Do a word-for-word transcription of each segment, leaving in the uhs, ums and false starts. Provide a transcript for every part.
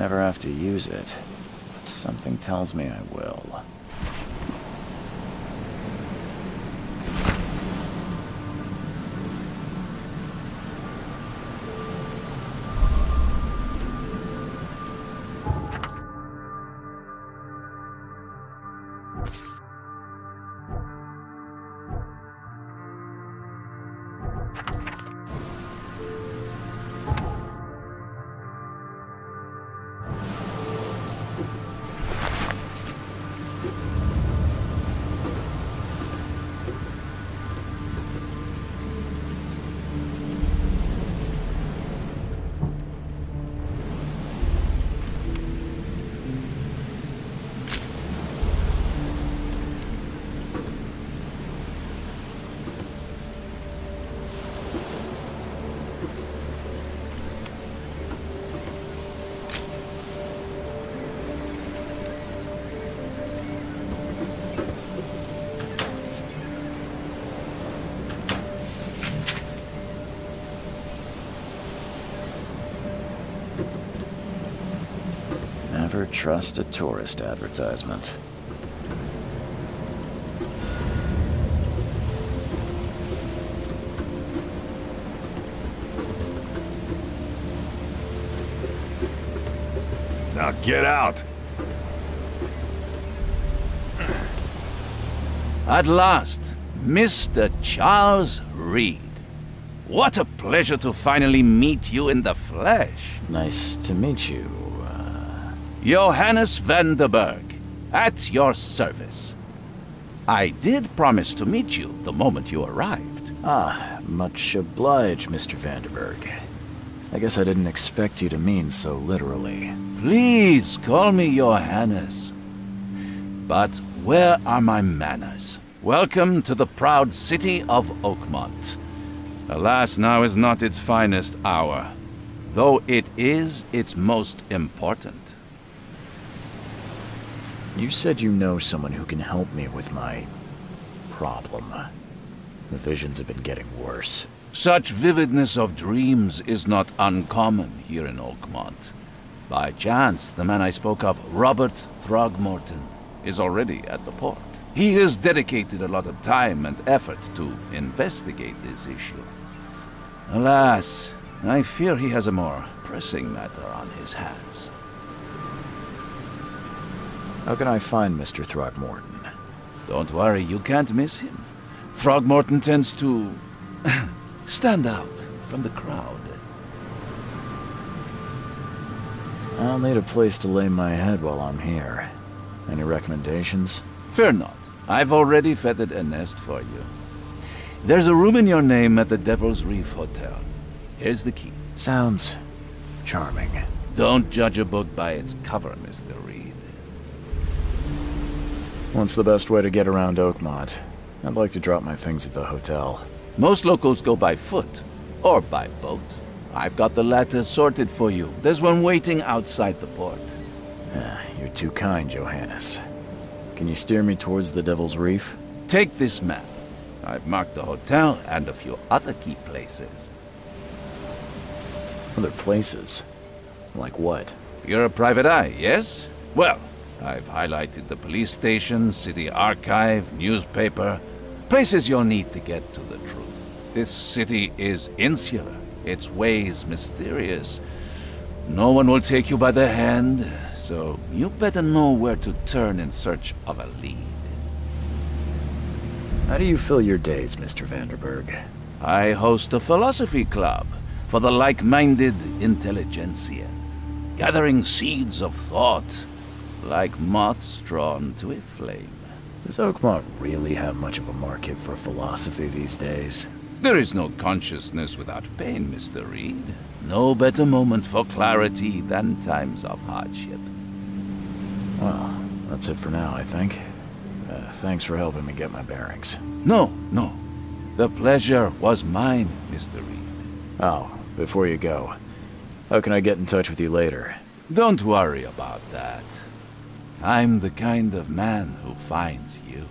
Never have to use it, but something tells me I will. Never trust a tourist advertisement. Now get out! At last, Mister Charles Reed. What a pleasure to finally meet you in the flesh. Nice to meet you. Johannes Vandenberg, at your service. I did promise to meet you the moment you arrived. Ah, much obliged, Mister Vandenberg. I guess I didn't expect you to mean so literally. Please call me Johannes. But where are my manners? Welcome to the proud city of Oakmont. Alas, now is not its finest hour, though it is its most important. You said you know someone who can help me with my problem. The visions have been getting worse. Such vividness of dreams is not uncommon here in Oakmont. By chance, the man I spoke of, Robert Throgmorton, is already at the port. He has dedicated a lot of time and effort to investigate this issue. Alas, I fear he has a more pressing matter on his hands. How can I find Mister Throgmorton? Don't worry, you can't miss him. Throgmorton tends to stand out from the crowd. I'll need a place to lay my head while I'm here. Any recommendations? Fear not. I've already feathered a nest for you. There's a room in your name at the Devil's Reef Hotel. Here's the key. Sounds charming. Don't judge a book by its cover, Mister Reed. What's the best way to get around Oakmont? I'd like to drop my things at the hotel. Most locals go by foot, or by boat. I've got the latter sorted for you. There's one waiting outside the port. You're too kind, Johannes. Can you steer me towards the Devil's Reef? Take this map. I've marked the hotel and a few other key places. Other places? Like what? You're a private eye, yes? Well, I've highlighted the police station, city archive, newspaper. Places you'll need to get to the truth. This city is insular. Its ways mysterious. No one will take you by the hand, so you better know where to turn in search of a lead. How do you fill your days, Mister Vandenberg? I host a philosophy club for the like-minded intelligentsia, gathering seeds of thought like moths drawn to a flame. Does Oakmont really have much of a market for philosophy these days? There is no consciousness without pain, Mister Reed. No better moment for clarity than times of hardship. Well, that's it for now, I think. Uh, thanks for helping me get my bearings. No, no. The pleasure was mine, Mister Reed. Oh, before you go, how can I get in touch with you later? Don't worry about that. I'm the kind of man who finds you.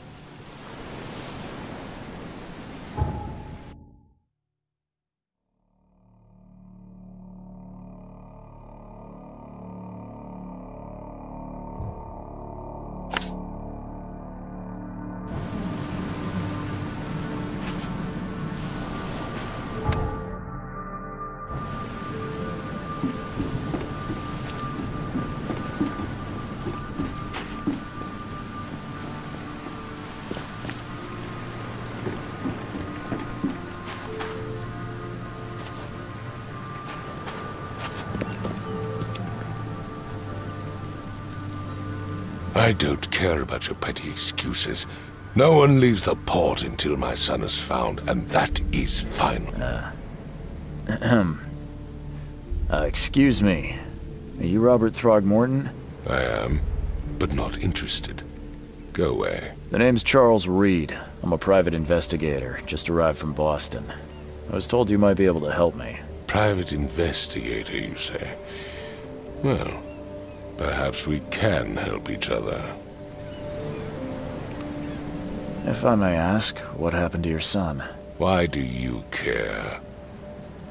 I don't care about your petty excuses. No one leaves the port until my son is found, and that is final. Uh, ahem. Uh, excuse me. Are you Robert Throgmorton? I am, but not interested. Go away. The name's Charles Reed. I'm a private investigator, just arrived from Boston. I was told you might be able to help me. Private investigator, you say? Well... perhaps we can help each other. If I may ask, what happened to your son? Why do you care?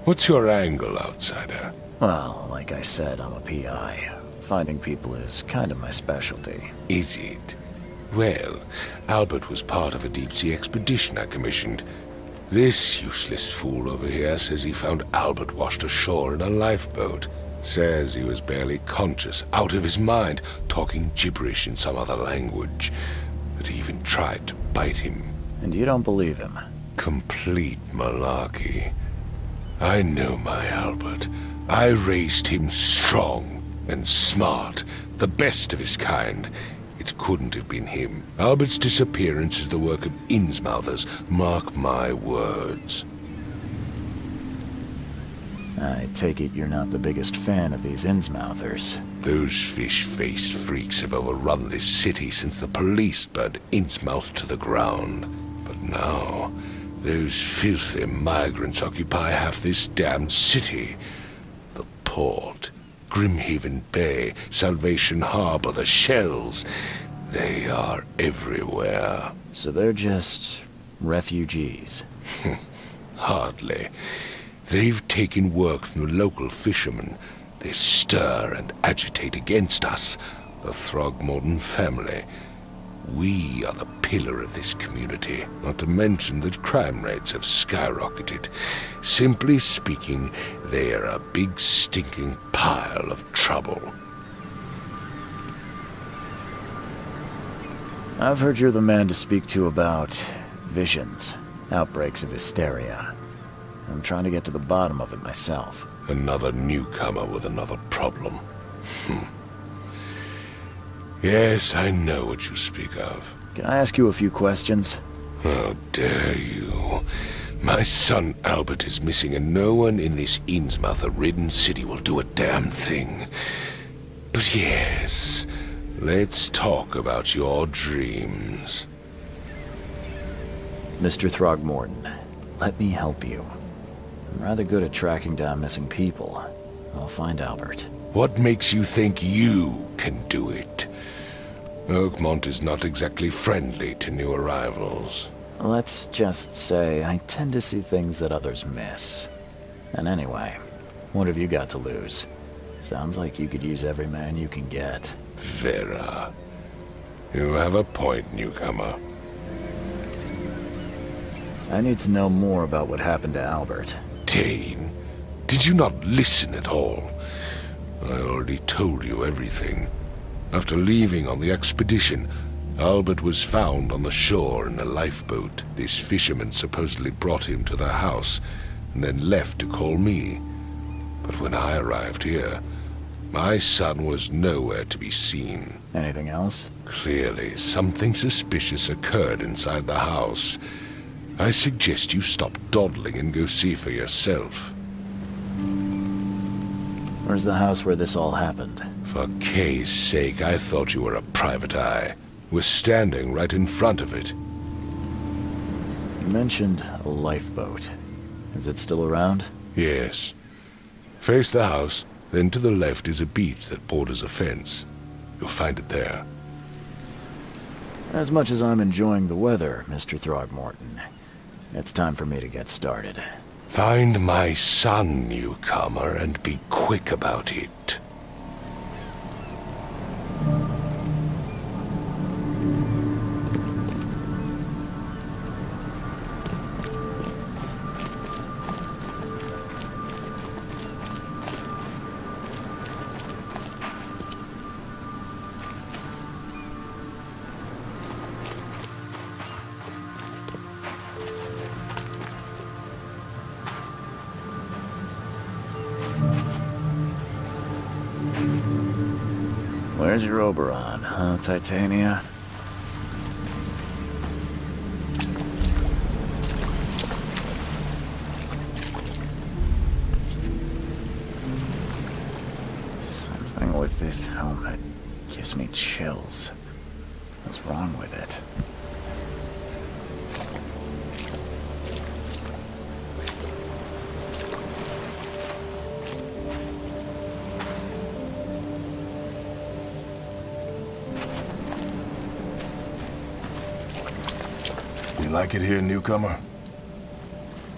What's your angle, outsider? Well, like I said, I'm a P I. Finding people is kind of my specialty. Is it? Well, Albert was part of a deep-sea expedition I commissioned. This useless fool over here says he found Albert washed ashore in a lifeboat. Says he was barely conscious, out of his mind, talking gibberish in some other language. That he even tried to bite him. And you don't believe him? Complete malarkey. I know my Albert. I raised him strong and smart, the best of his kind. It couldn't have been him. Albert's disappearance is the work of Innsmouthers, mark my words. I take it you're not the biggest fan of these Innsmouthers. Those fish-faced freaks have overrun this city since the police burned Innsmouth to the ground. But now, those filthy migrants occupy half this damned city. The port, Grimheaven Bay, Salvation Harbor, the Shells. They are everywhere. So they're just... refugees? Hardly. They've taken work from the local fishermen. They stir and agitate against us, the Throgmorton family. We are the pillar of this community, not to mention that crime rates have skyrocketed. Simply speaking, they are a big stinking pile of trouble. I've heard you're the man to speak to about visions, outbreaks of hysteria. I'm trying to get to the bottom of it myself. Another newcomer with another problem. Hmm. Yes, I know what you speak of. Can I ask you a few questions? How dare you? My son Albert is missing, and no one in this Innsmouth-ridden city will do a damn thing. But yes, let's talk about your dreams. Mister Throgmorton, let me help you. I'm rather good at tracking down missing people. I'll find Albert. What makes you think you can do it? Oakmont is not exactly friendly to new arrivals. Let's just say I tend to see things that others miss. And anyway, what have you got to lose? Sounds like you could use every man you can get. Vera, you have a point, newcomer. I need to know more about what happened to Albert. Taine, did you not listen at all? I already told you everything. After leaving on the expedition, Albert was found on the shore in a lifeboat. These fishermen supposedly brought him to their house, and then left to call me. But when I arrived here, my son was nowhere to be seen. Anything else? Clearly, something suspicious occurred inside the house. I suggest you stop dawdling and go see for yourself. Where's the house where this all happened? For Kay's sake, I thought you were a private eye. We're standing right in front of it. You mentioned a lifeboat. Is it still around? Yes. Face the house, then to the left is a beach that borders a fence. You'll find it there. As much as I'm enjoying the weather, Mister Throgmorton, it's time for me to get started. Find my son, newcomer, and be quick about it. Where's your Oberon, huh, Titania? Something with this helmet gives me chills. What's wrong with it? Like it here, newcomer?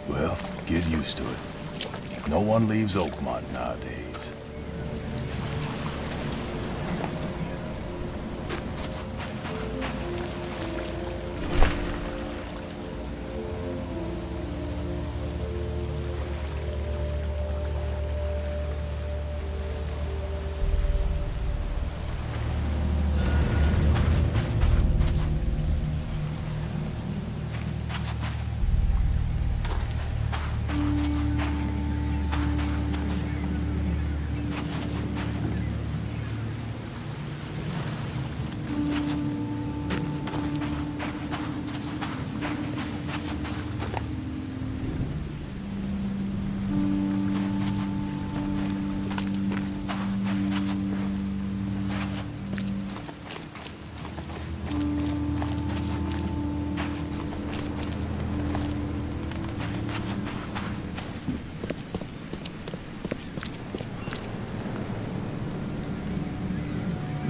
Well, get used to it. No one leaves Oakmont nowadays.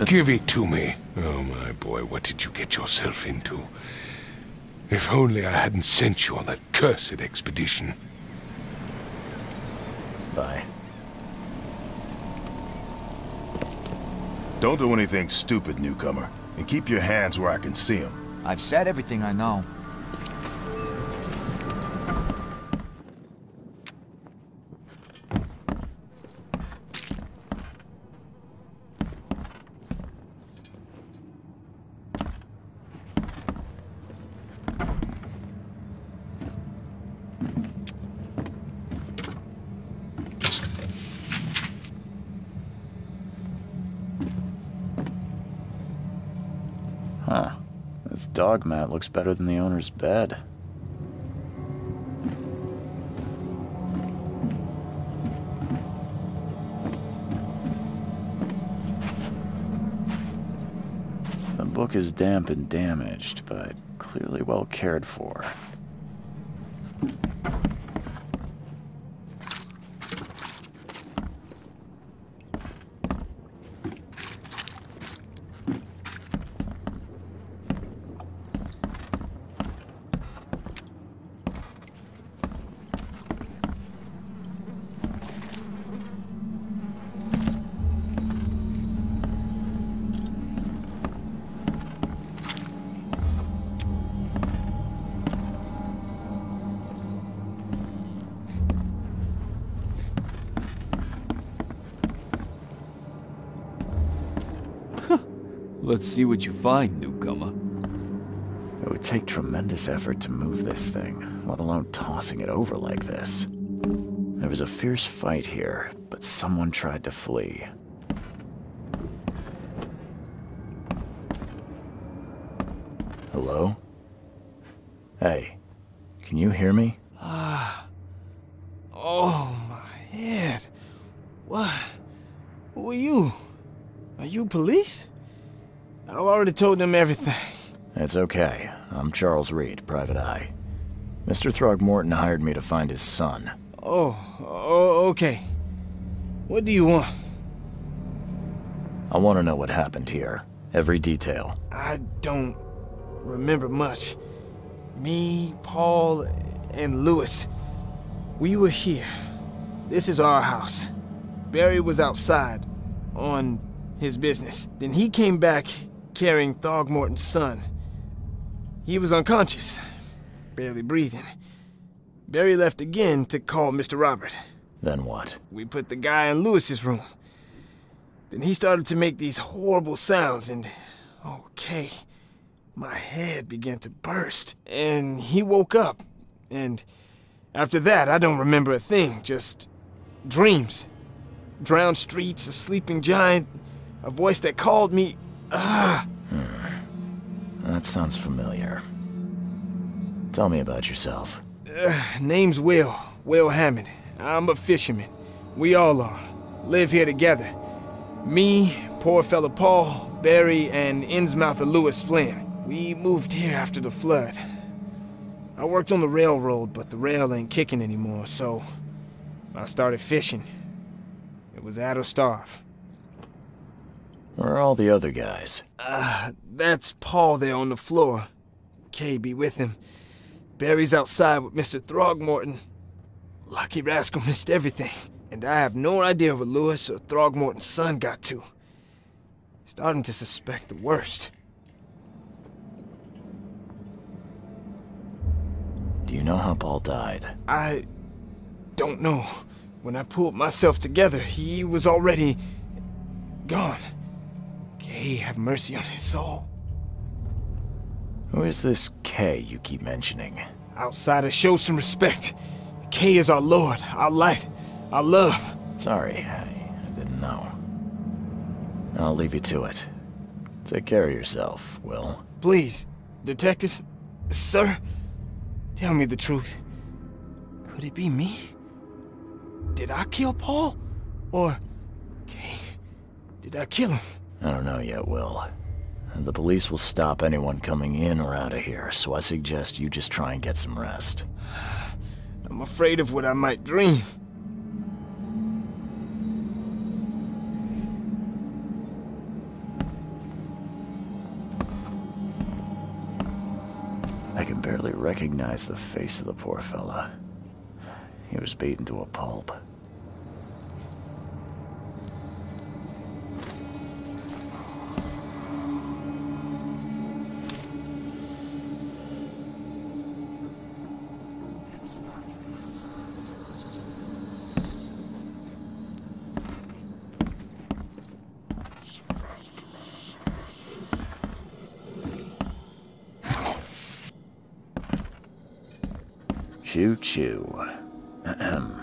Give it to me. Oh, my boy, what did you get yourself into? If only I hadn't sent you on that cursed expedition. Bye. Don't do anything stupid, newcomer, and keep your hands where I can see them. I've said everything I know. Huh. This dog mat looks better than the owner's bed. The book is damp and damaged, but clearly well cared for. Let's see what you find, newcomer. It would take tremendous effort to move this thing, let alone tossing it over like this. There was a fierce fight here, but someone tried to flee. Hello? Hey, can you hear me? Ah. Oh, my head. What? Who are you? Are you police? I already told them everything. It's okay. I'm Charles Reed, Private Eye. Mister Throgmorton hired me to find his son. Oh, oh, okay. What do you want? I want to know what happened here. Every detail. I don't remember much. Me, Paul, and Lewis. We were here. This is our house. Barry was outside, on his business. Then he came back, carrying Throgmorton's son. He was unconscious, barely breathing. Barry left again to call Mister Robert. Then what? We put the guy in Lewis's room. Then he started to make these horrible sounds and... okay. My head began to burst. And he woke up. And after that, I don't remember a thing. Just dreams. Drowned streets, a sleeping giant, a voice that called me... Ah! Hmm. That sounds familiar. Tell me about yourself. Uh, name's Will. Will Hammond. I'm a fisherman. We all are. Live here together. Me, poor fella Paul, Barry, and Innsmouther Lewis Flynn. We moved here after the flood. I worked on the railroad, but the rail ain't kicking anymore, so I started fishing. It was add or starve. Where are all the other guys? Uh, that's Paul there on the floor. Kay be with him. Barry's outside with Mister Throgmorton. Lucky rascal missed everything. And I have no idea where Lewis or Throgmorton's son got to. Starting to suspect the worst. Do you know how Paul died? I don't know. When I pulled myself together, he was already gone. Kay, have mercy on his soul. Who is this Kay you keep mentioning? Outsiders, show some respect. Kay is our lord, our light, our love. Sorry, I, I didn't know. I'll leave you to it. Take care of yourself, Will. Please, Detective, sir, tell me the truth. Could it be me? Did I kill Paul? Or Kay? Did I kill him? I don't know yet, Will. The police will stop anyone coming in or out of here, so I suggest you just try and get some rest. I'm afraid of what I might dream. I can barely recognize the face of the poor fella. He was beaten to a pulp. Choo-choo. Ahem.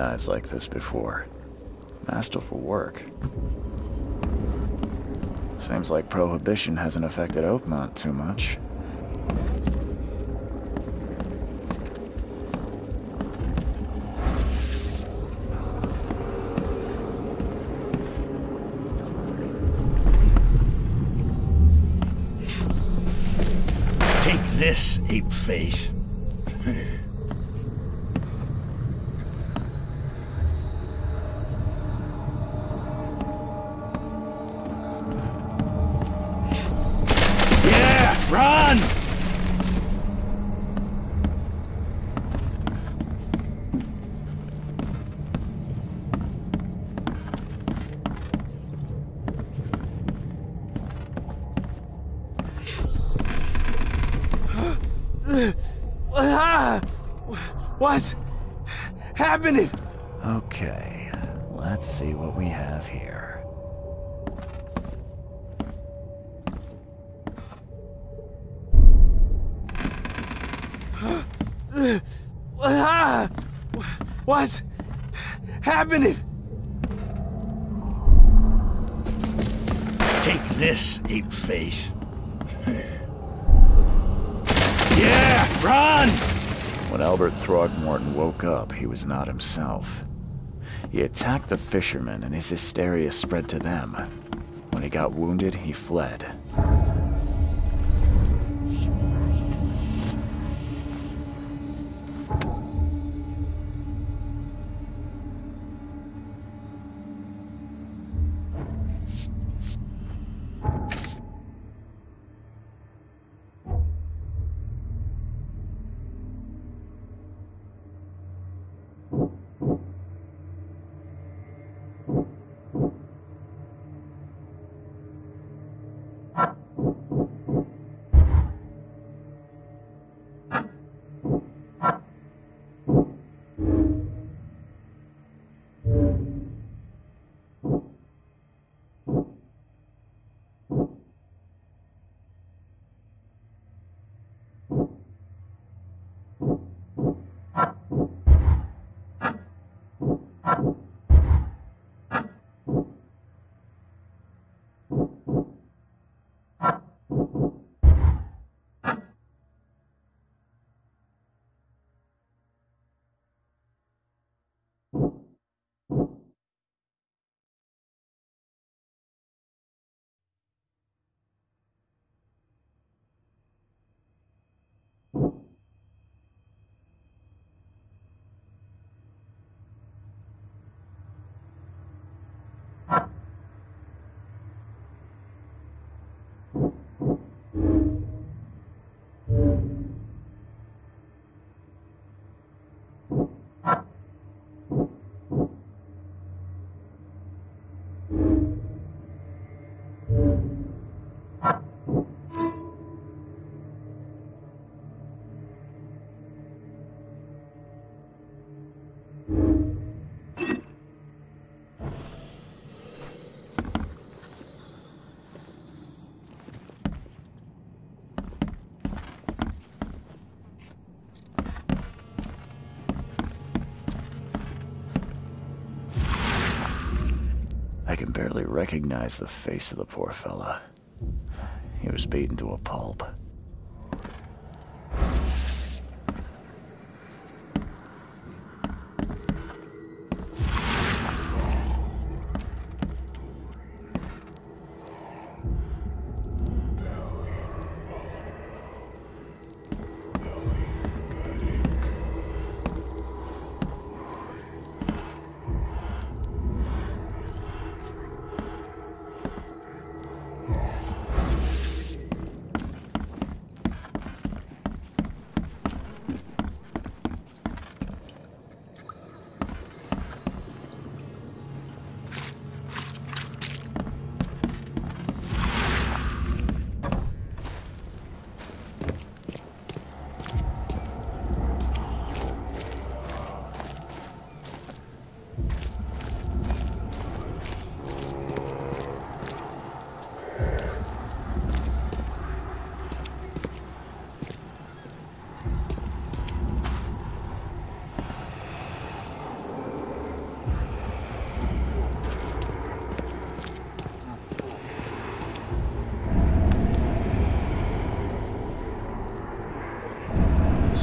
knives like this before. Masterful work. Seems like Prohibition hasn't affected Oakmont too much. Take this, ape-face. What's happening? Okay, let's see what we have here. What's happening? Take this, ape face. Yeah, run! When Albert Throgmorton woke up, he was not himself. He attacked the fishermen, and his hysteria spread to them. When he got wounded, he fled. I can barely recognize the face of the poor fella. He was beaten to a pulp.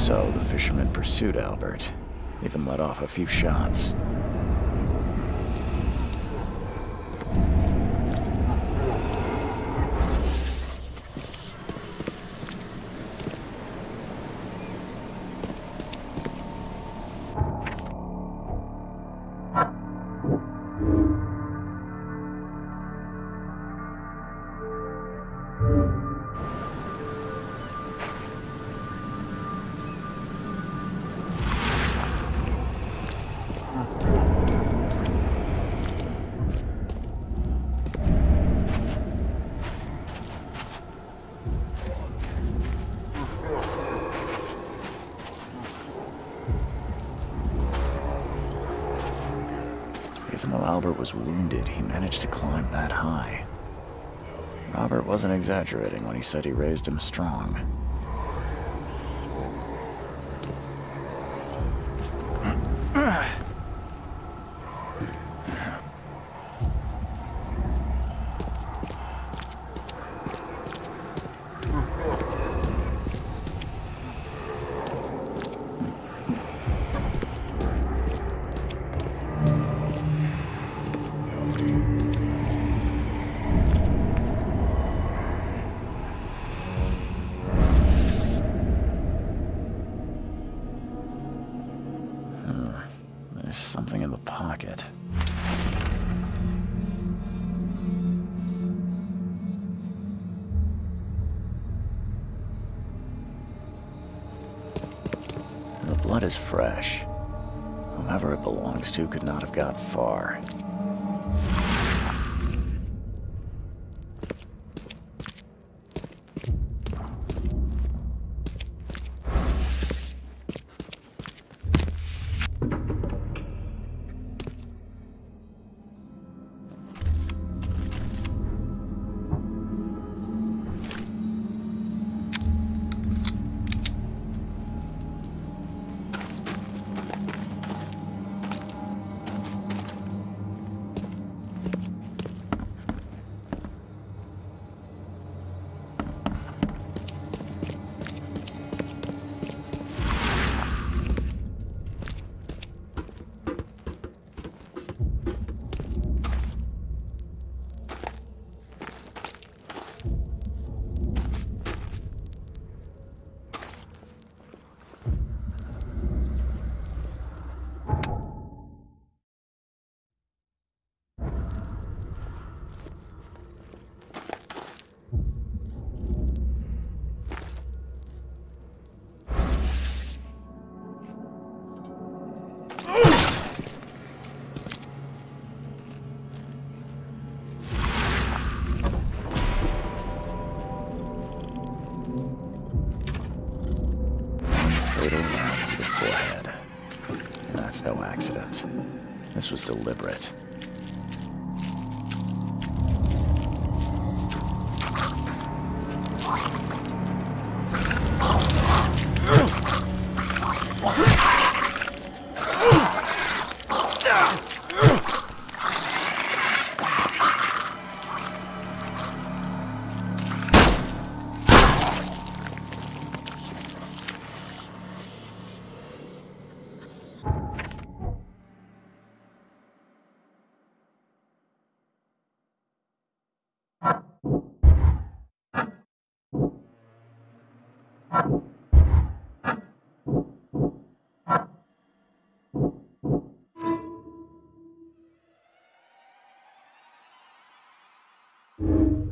So the fishermen pursued Albert, even let off a few shots. Albert was wounded, he managed to climb that high. Robert wasn't exaggerating when he said he raised him strong. Is fresh. Whomever it belongs to could not have got far. This was deliberate. Thank you.